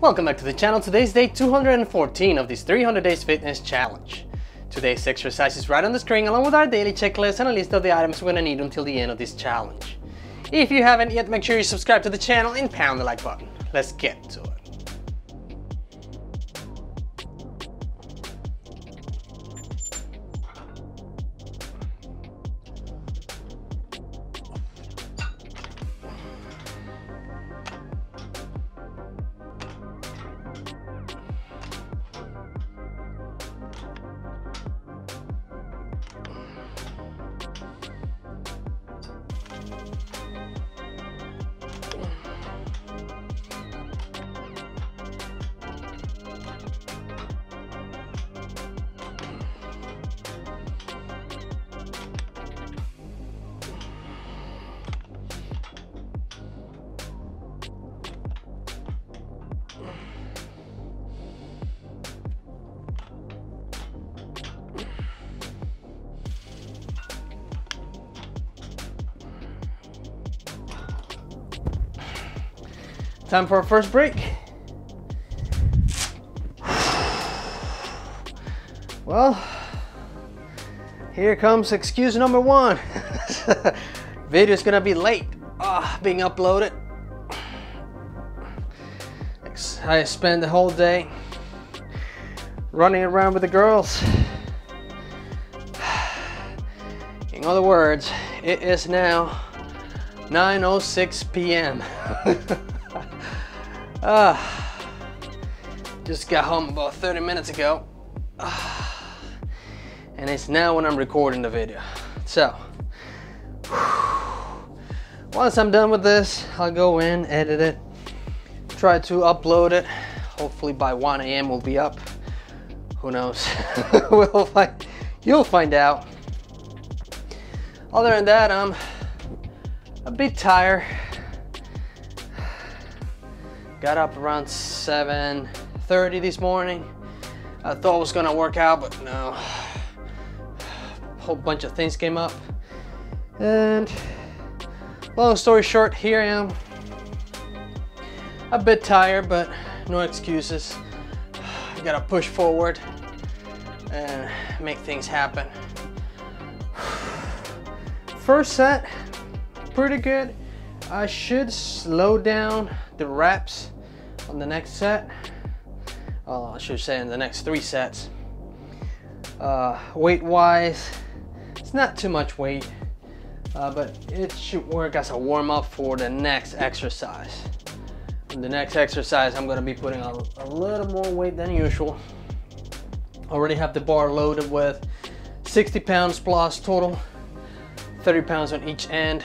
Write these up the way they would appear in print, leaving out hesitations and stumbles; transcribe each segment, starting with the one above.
Welcome back to the channel. Today's day 214 of this 300 days fitness challenge. Today's exercise is right on the screen along with our daily checklist and a list of the items we're gonna need until the end of this challenge. If you haven't yet, make sure you subscribe to the channel and pound the like button. Let's get to it. Time for our first break. Well, here comes excuse number one. Video's gonna be late, being uploaded. I spent the whole day running around with the girls. In other words, it is now 9:06 p.m. Just got home about 30 minutes ago, and it's now when I'm recording the video. So once I'm done with this, I'll go in, edit it, try to upload it. Hopefully by 1 a.m. we'll be up. Who knows? You'll find out. Other than that, I'm a bit tired. Got up around 7:30 this morning. I thought I was gonna work out, but no. A whole bunch of things came up. And long story short, here I am. A bit tired, but no excuses. I gotta push forward and make things happen. First set, pretty good. I should slow down the reps on the next set. Oh, I should say in the next 3 sets. Weight wise, it's not too much weight, but it should work as a warm up for the next exercise. In the next exercise, I'm gonna be putting on a little more weight than usual. Already have the bar loaded with 60 pounds plus total, 30 pounds on each end.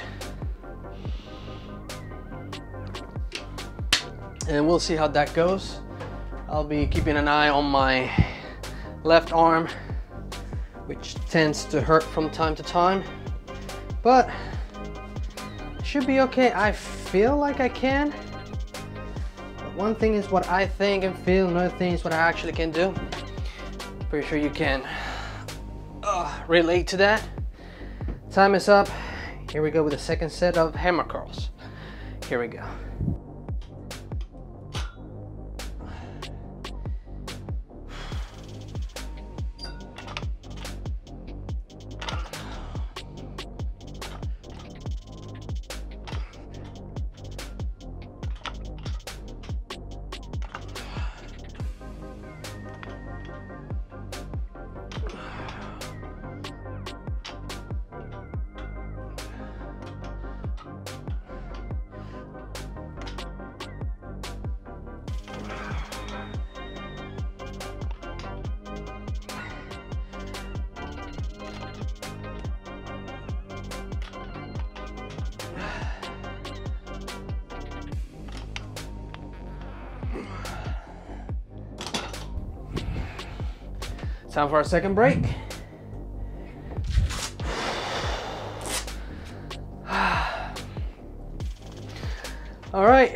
And we'll see how that goes. I'll be keeping an eye on my left arm, which tends to hurt from time to time, but should be okay. I feel like I can, but one thing is what I think and feel, another thing is what I actually can do. Pretty sure you can relate to that. Time is up. Here we go with the second set of hammer curls. Here we go. Time for our second break. All right,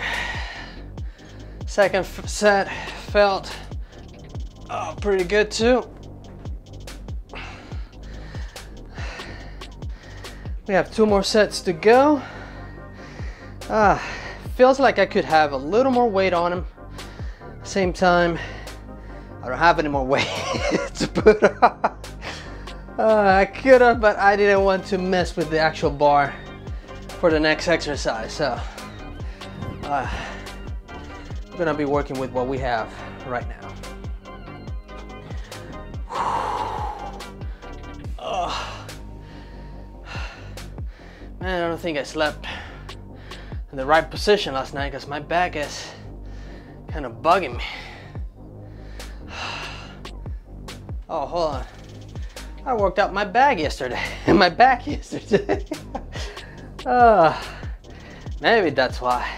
second set felt pretty good too. We have 2 more sets to go. Feels like I could have a little more weight on them, Same time, I don't have any more weight to put on. I could have, but I didn't want to mess with the actual bar for the next exercise. So I'm gonna be working with what we have right now. Man, I don't think I slept in the right position last night because my back is kind of bugging me. Oh, hold on. I worked out my back yesterday. Maybe that's why.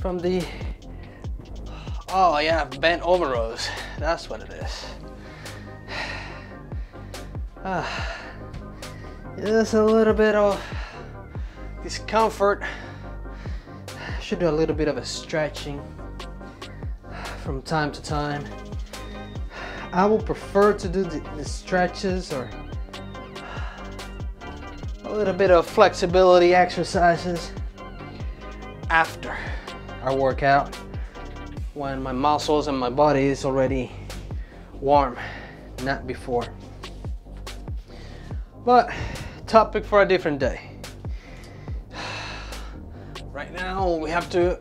From the, oh yeah, bent over rows. That's what it is. Just a little bit of discomfort. Should do a little bit of a stretching from time to time. I would prefer to do the stretches or a little bit of flexibility exercises after our workout, when my muscles and my body is already warm, not before. But topic for a different day. Right now we have to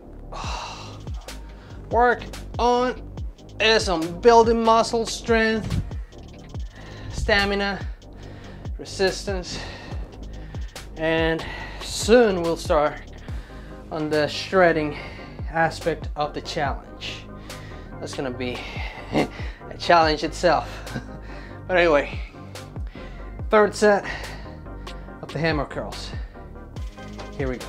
work on is on building muscle strength, stamina, resistance, and soon we'll start on the shredding aspect of the challenge. That's gonna be a challenge itself. But anyway, third set of the hammer curls. Here we go.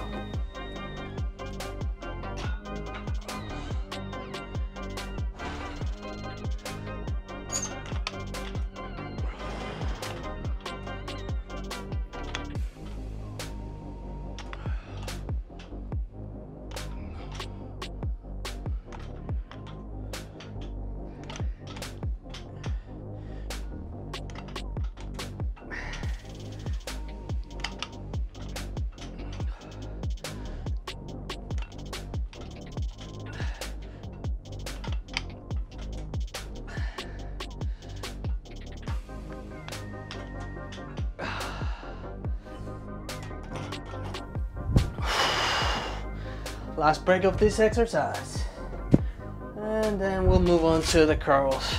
Last break of this exercise, and then we'll move on to the curls.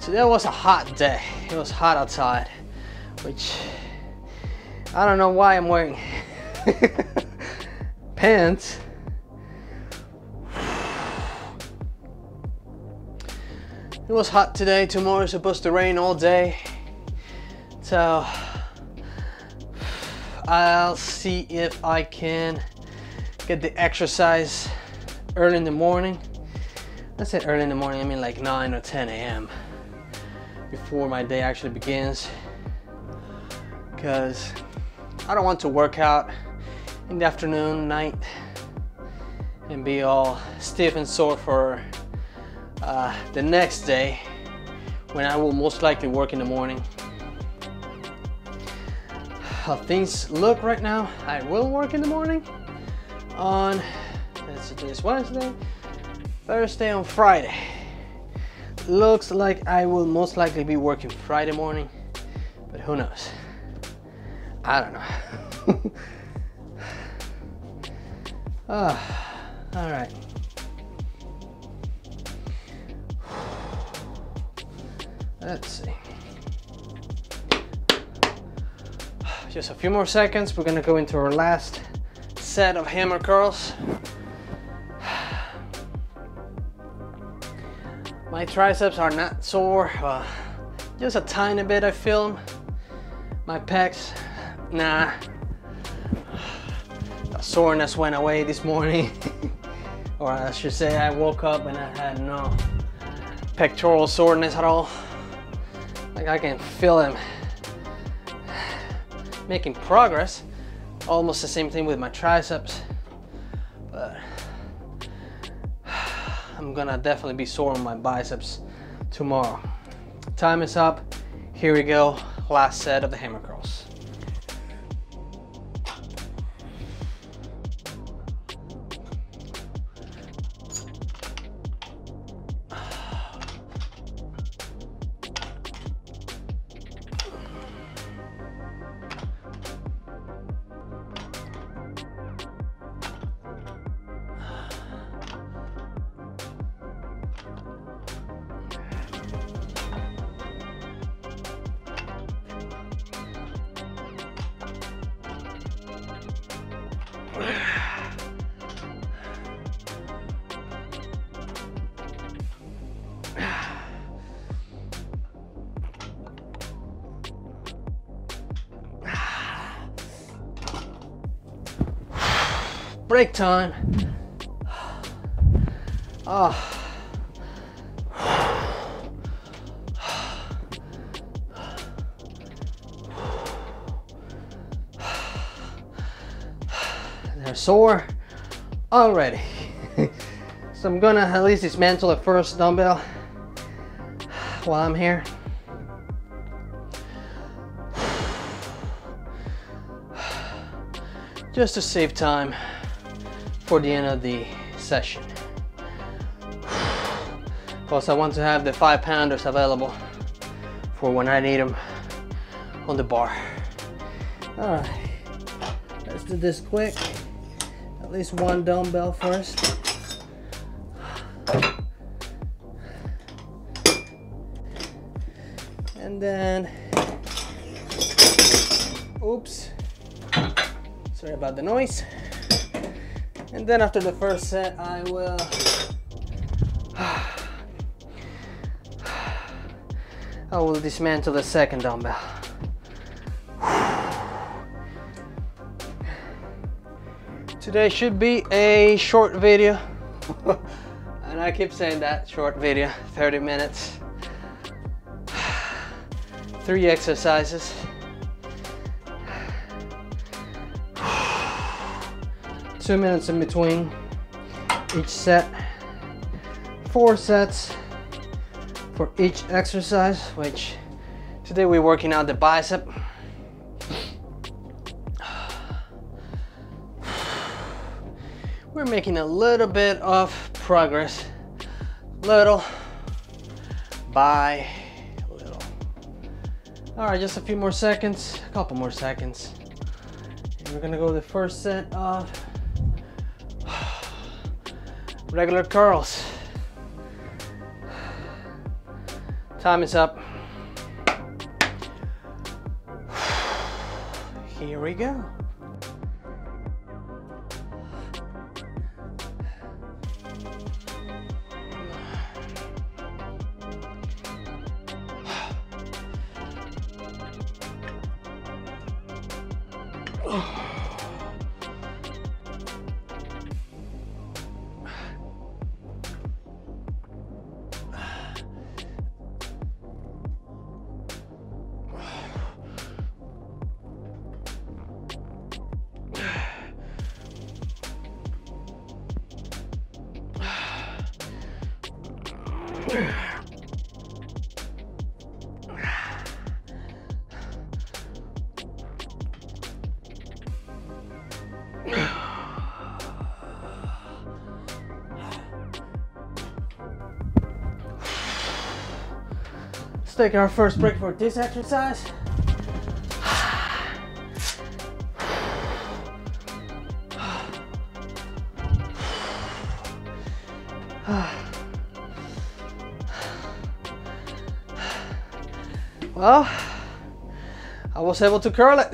Today was a hot day. It was hot outside, which I don't know why I'm wearing pants. It was hot today. Tomorrow is supposed to rain all day. So I'll see if I can get the exercise early in the morning. I said early in the morning, I mean like 9 or 10 a.m. before my day actually begins. Because I don't want to work out in the afternoon, night, and be all stiff and sore for the next day, when I will most likely work in the morning. How things look right now, I will work in the morning on, today's Wednesday, Thursday, and Friday. Looks like I will most likely be working Friday morning, but who knows? I don't know. All right. Let's see. Just a few more seconds. We're gonna go into our last set of hammer curls. My triceps are not sore, just a tiny bit I feel them. My pecs, nah. The soreness went away this morning. Or I should say I woke up and I had no pectoral soreness at all. Like I can feel him making progress. Almost the same thing with my triceps, but I'm gonna definitely be sore on my biceps tomorrow. Time is up. Here we go, last set of the hammer curls. Break time. Oh. They're sore already. So I'm gonna at least dismantle the first dumbbell while I'm here. Just to save time for the end of the session. Plus I want to have the 5-pounders available for when I need them on the bar. All right, let's do this quick. At least one dumbbell first. And then, oops, sorry about the noise. And then after the first set, I will dismantle the second dumbbell. Today should be a short video. And I keep saying that, short video, 30 minutes. 3 exercises. Two minutes in between each set, 4 sets for each exercise, which today we're working out the bicep. We're making a little bit of progress, little by little. All right, just a few more seconds, a couple more seconds. And we're gonna go the first set of regular curls. Time is up. Here we go. Let's take our first break for this exercise. Well, I was able to curl it.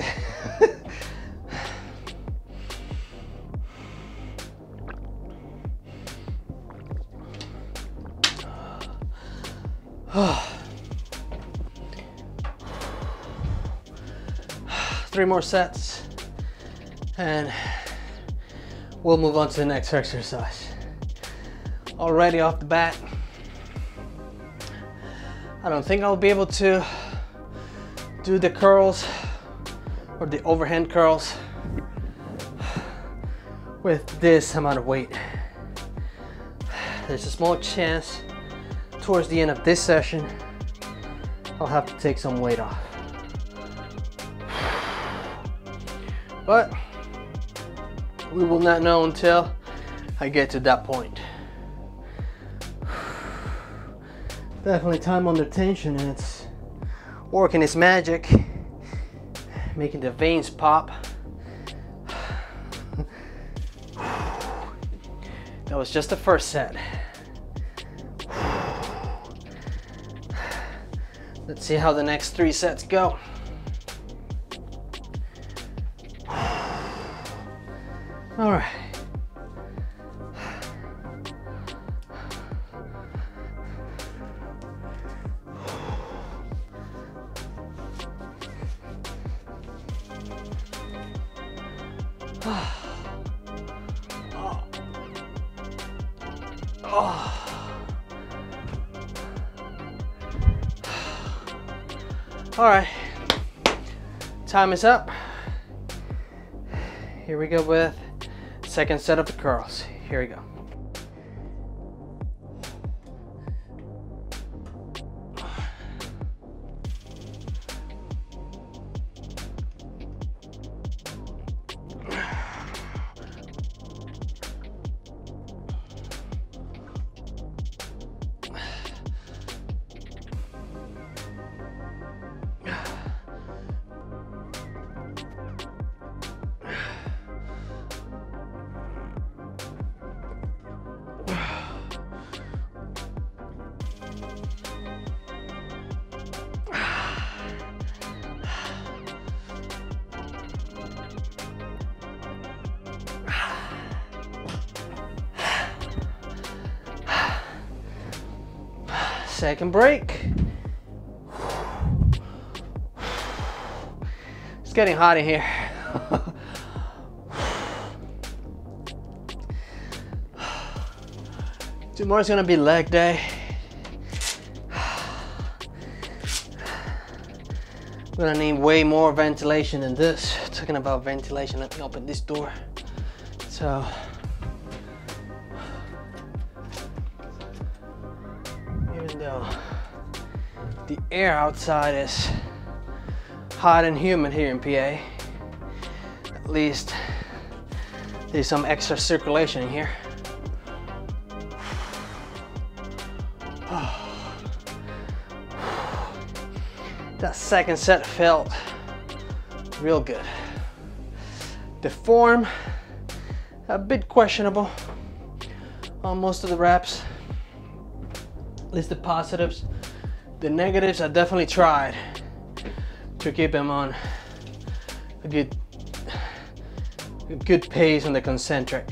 Three more sets and we'll move on to the next exercise. Already off the bat, I don't think I'll be able to do the curls or the overhand curls with this amount of weight. There's a small chance towards the end of this session I'll have to take some weight off. But we will not know until I get to that point. Definitely time under tension, and it's working its magic, making the veins pop. That was just the first set. Let's see how the next 3 sets go. All right. All right, time is up. Here we go with second set of the curls. Here we go. Second break. It's getting hot in here. Tomorrow's gonna be leg day. I'm gonna need way more ventilation than this. Talking about ventilation, let me open this door. So. The air outside is hot and humid here in PA. At least there's some extra circulation in here. That second set felt real good. The form, a bit questionable on most of the reps, at least the positives. The negatives, I definitely tried to keep them on a good pace on the concentric.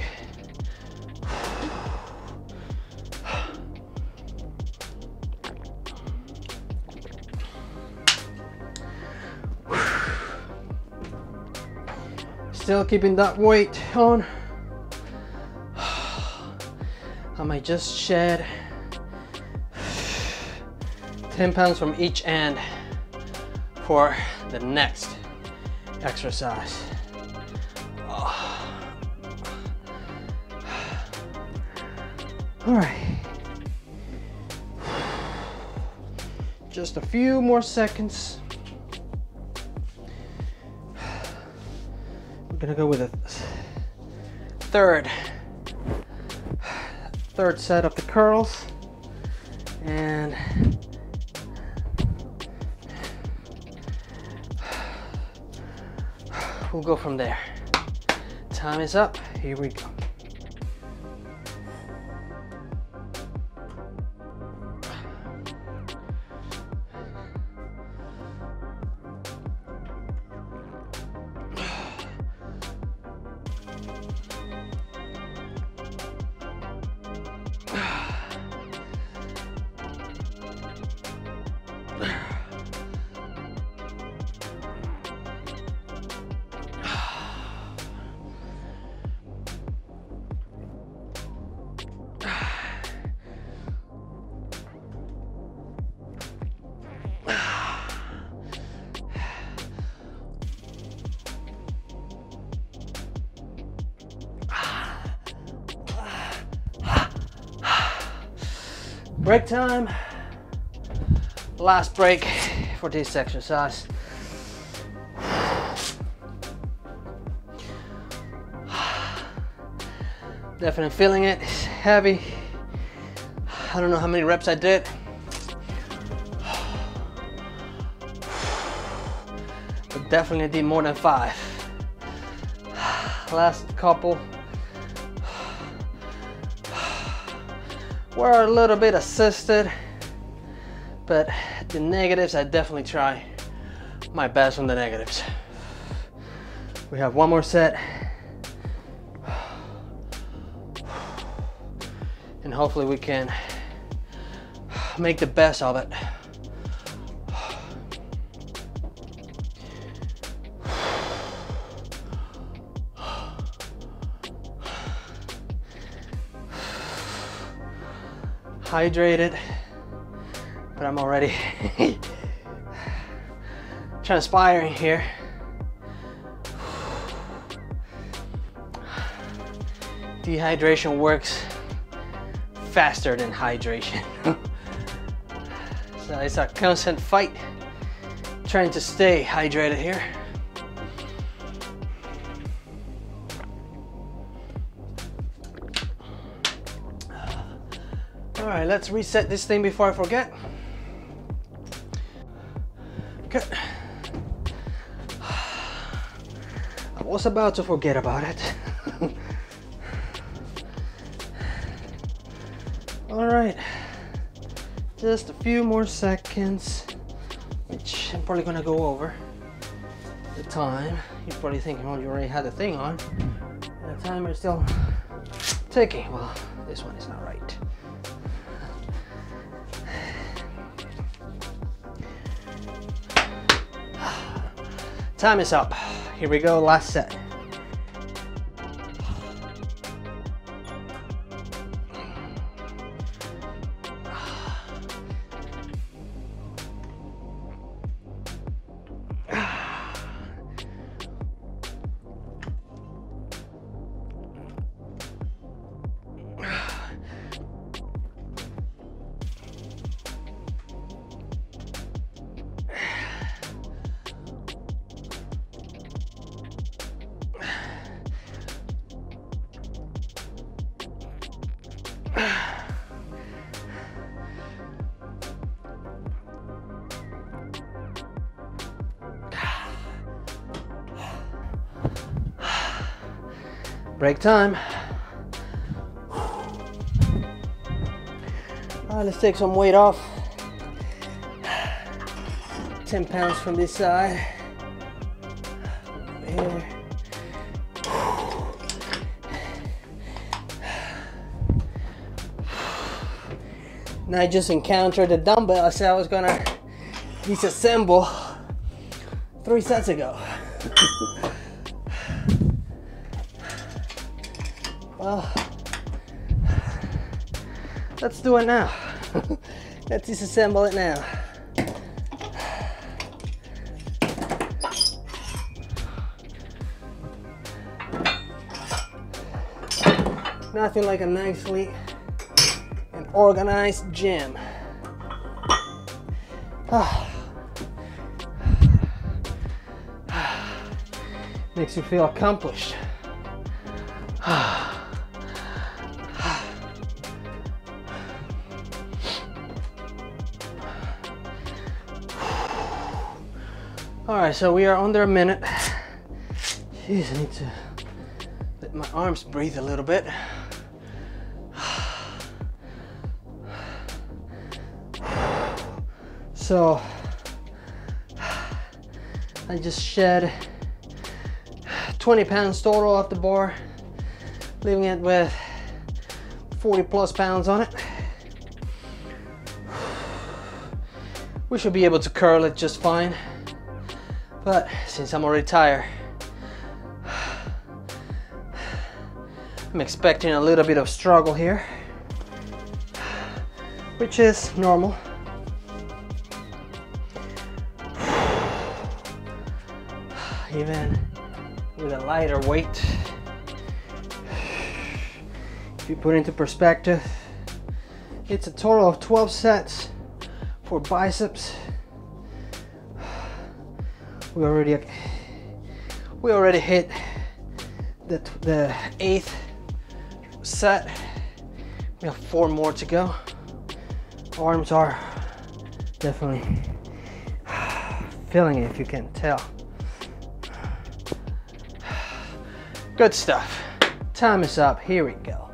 Still keeping that weight on. I might just shed 10 pounds from each end for the next exercise. Oh. All right, just a few more seconds. We're gonna go with a third set of the curls, and we'll go from there. Time is up. Here we go. Break time, last break. for this exercise. Definitely feeling it, it's heavy. I don't know how many reps I did. But definitely did more than 5. Last couple were a little bit assisted, but the negatives, I definitely try my best on the negatives. We have one more set. And hopefully we can make the best of it. Hydrated, but I'm already transpiring here. Dehydration works faster than hydration. So it's a constant fight trying to stay hydrated here. All right, let's reset this thing before I forget. Okay. I was about to forget about it. All right, just a few more seconds, which I'm probably gonna go over the time. You're probably thinking, well, you already had the thing on. And the timer is still ticking. Well, this one is not right. Time is up. Here we go, last set. Break time. All right, let's take some weight off. 10 pounds from this side. Here. And I just encountered the dumbbell I said I was gonna disassemble 3 sets ago. Well, let's do it now. Let's disassemble it now. Nothing like a nicely and organized gym. Makes you feel accomplished. Alright, so we are under a minute. Jeez, I need to let my arms breathe a little bit. So, I just shed 20 pounds total off the bar, leaving it with 40+ pounds on it. We should be able to curl it just fine. But since I'm already tired, I'm expecting a little bit of struggle here, which is normal. Even with a lighter weight, if you put into perspective, it's a total of 12 sets for biceps, We already hit the eighth set. We have 4 more to go. Arms are definitely feeling it, if you can tell. Good stuff. Time is up. Here we go.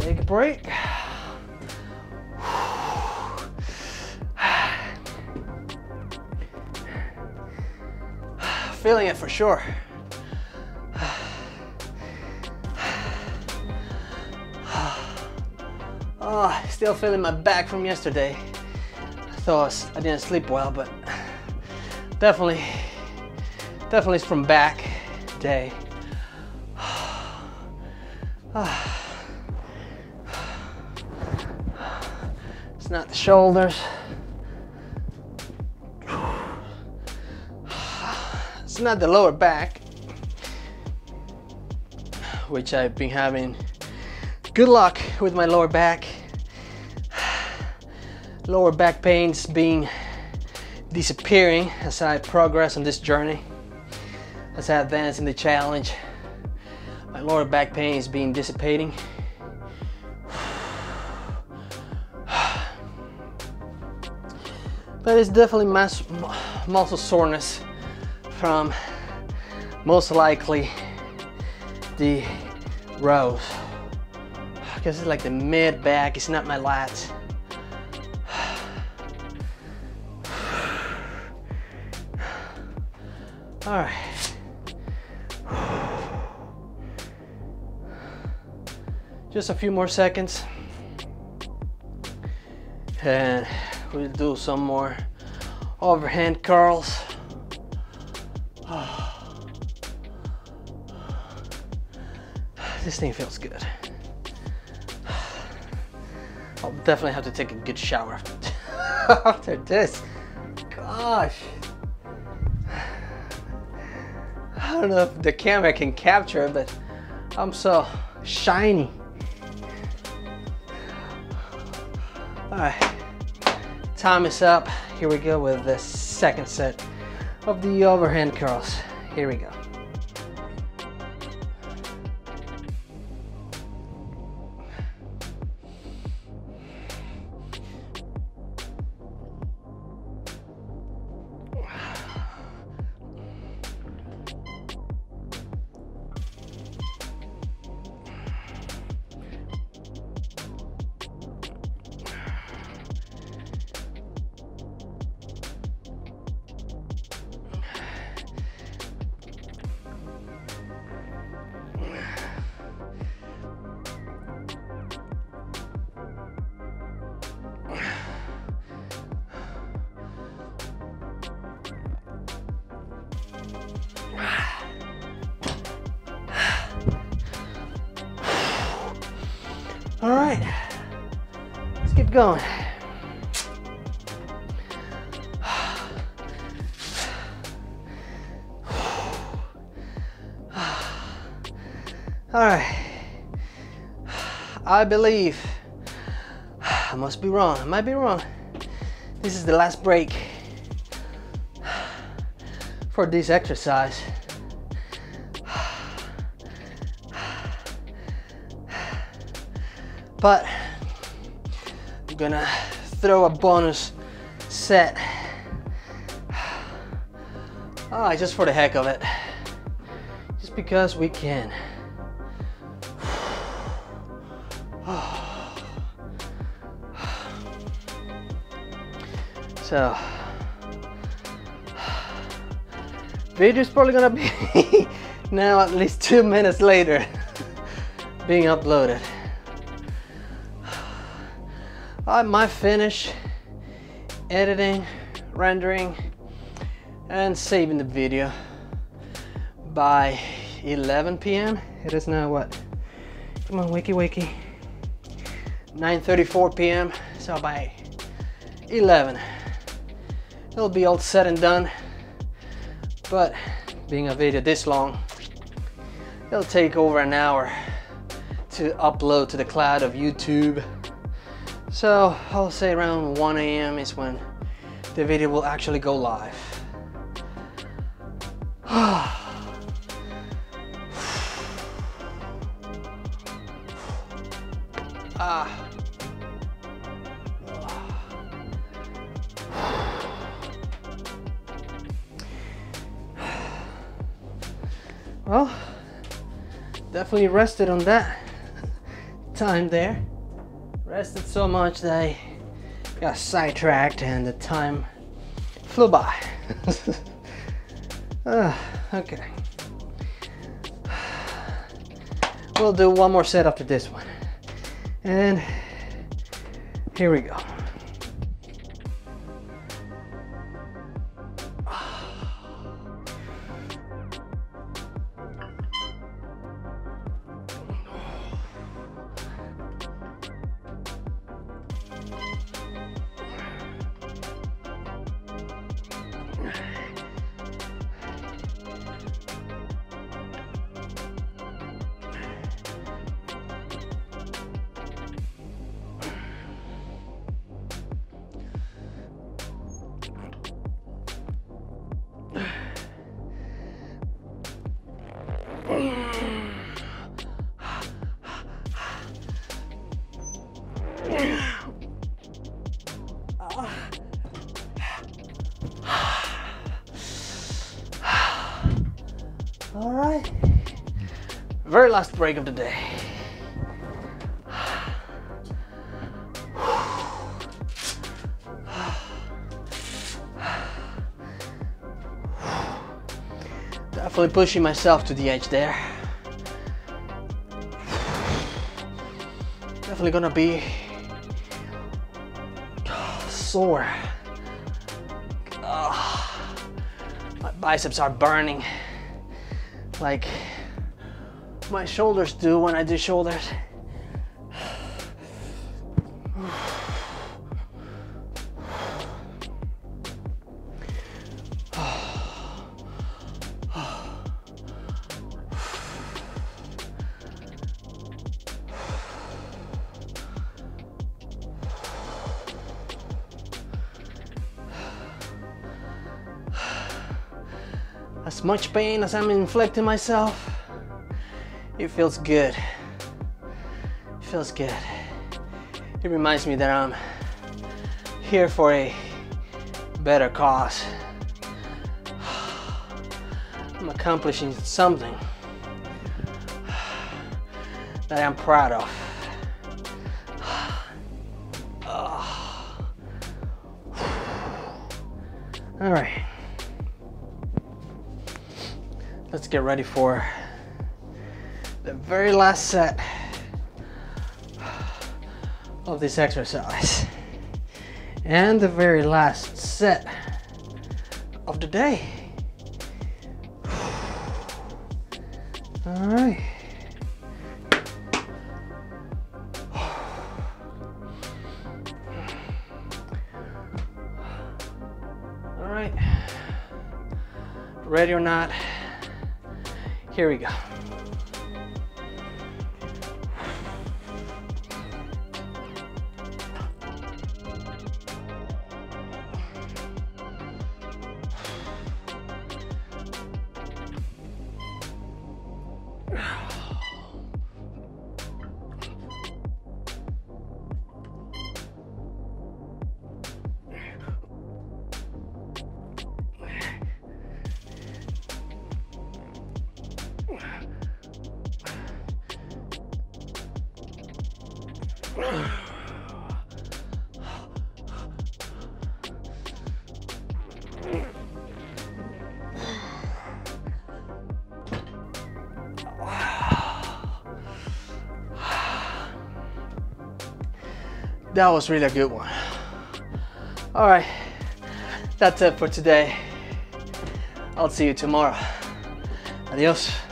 Take a break. Feeling it for sure. Oh, still feeling my back from yesterday. I thought I didn't sleep well, but definitely it's from back day. It's not the shoulders. It's not the lower back, which I've been having good luck with my lower back. Lower back pains being disappearing as I progress on this journey. As I advance in the challenge, my lower back pain is being dissipating. But it's definitely muscle soreness from most likely the rows. I guess it's like the mid back, it's not my lats. All right, just a few more seconds and we'll do some more overhand curls. Oh. This thing feels good. I'll definitely have to take a good shower after this. Gosh. I don't know if the camera can capture it, but I'm so shiny. All right, time is up. Here we go with the second set of the overhand curls. Here we go. All right, let's get going. All right, I believe, I must be wrong, I might be wrong. This is the last break for this exercise. But I'm gonna throw a bonus set just for the heck of it, just because we can. myself. Video's probably gonna be now at least 2 minutes later being uploaded. I might finish editing, rendering, and saving the video by 11 p.m. It is now what? Come on, wakey wakey. 9:34 p.m. So by 11, it'll be all said and done. But being a video this long, it'll take over an hour to upload to the cloud of YouTube. So I'll say around 1 a.m. is when the video will actually go live. Well, definitely rested on that time there. Rested so much that I got sidetracked and the time flew by. Okay. We'll do one more set after this one. And here we go. All right, very last break of the day. Definitely pushing myself to the edge there. Definitely gonna be sore. My biceps are burning like my shoulders do when I do shoulders. As much pain as I'm inflicting myself, it feels good. It feels good. It reminds me that I'm here for a better cause. I'm accomplishing something that I'm proud of. All right. Let's get ready for the very last set of this exercise and the very last set of the day. All right. All right. Ready or not? Here we go. That was really a good one. All right, that's it for today. I'll see you tomorrow. Adios.